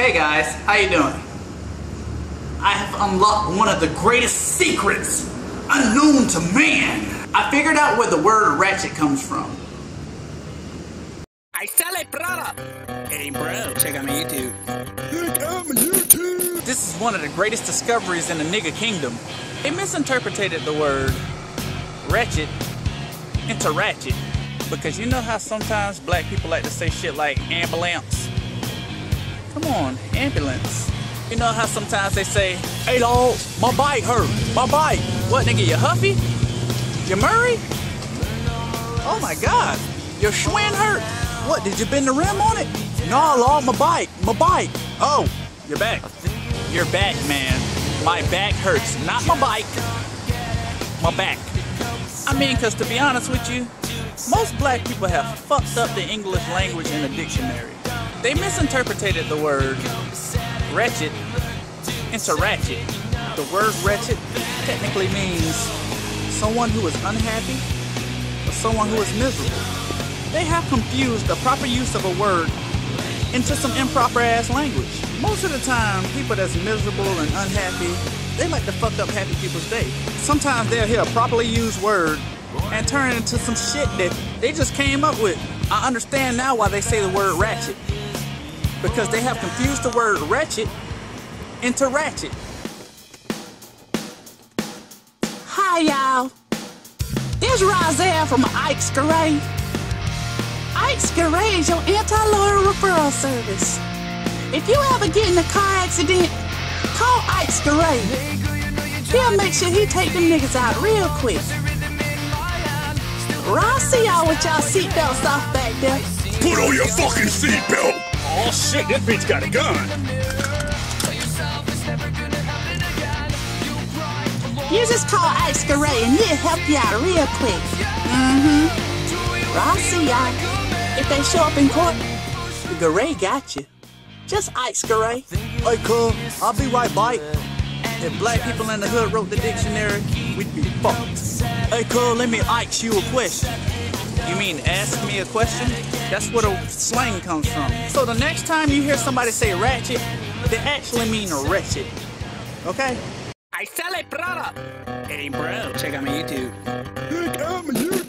Hey guys, how you doing? I have unlocked one of the greatest secrets unknown to man. I figured out where the word ratchet comes from. I sell a product. Hey bro, check out my YouTube. Check out my YouTube. This is one of the greatest discoveries in the nigga kingdom. It misinterpreted the word ratchet into ratchet. Because you know how sometimes black people like to say shit like ambulance? Come on, ambulance. You know how sometimes they say, hey dog, my bike hurt, my bike. What nigga, you Huffy? You Murray? Oh my god, your Schwinn hurt. What, did you bend the rim on it? Nah, lol, my bike, my bike. Oh, you're back. You're back, man. My back hurts, not my bike, my back. I mean, cause to be honest with you, most black people have fucked up the English language in the dictionary. They misinterpreted the word ratchet into ratchet. The word ratchet technically means someone who is unhappy or someone who is miserable. They have confused the proper use of a word into some improper ass language. Most of the time, people that's miserable and unhappy, they like to fuck up happy people's day. Sometimes they'll hear a properly used word and turn it into some shit that they just came up with. I understand now why they say the word ratchet. Because they have confused the word wretched into ratchet. Hi y'all, this is Rozelle from Ike's Garage. Ike's Garage is your anti-lawyer referral service. If you ever get in a car accident, call Ike's Garage. He'll make sure he take them niggas out real quick. I'll see y'all with y'all seatbelts off back there. Put on your fucking seatbelt! Oh shit, that bitch got a gun. You just call Ike's Garage and he'll help you out real quick. Well, I'll see y'all. If they show up in court, the Garage got you. Just Ike's Garage. Hey, cool. I'll be right by. If black people in the hood wrote the dictionary, we'd be fucked. Hey, cool, let me ask you a question. You mean ask me a question? That's where the slang comes from. So the next time you hear somebody say ratchet, they actually mean wretched. Okay? I sell a product. Hey bro, check out my YouTube. Check out my YouTube.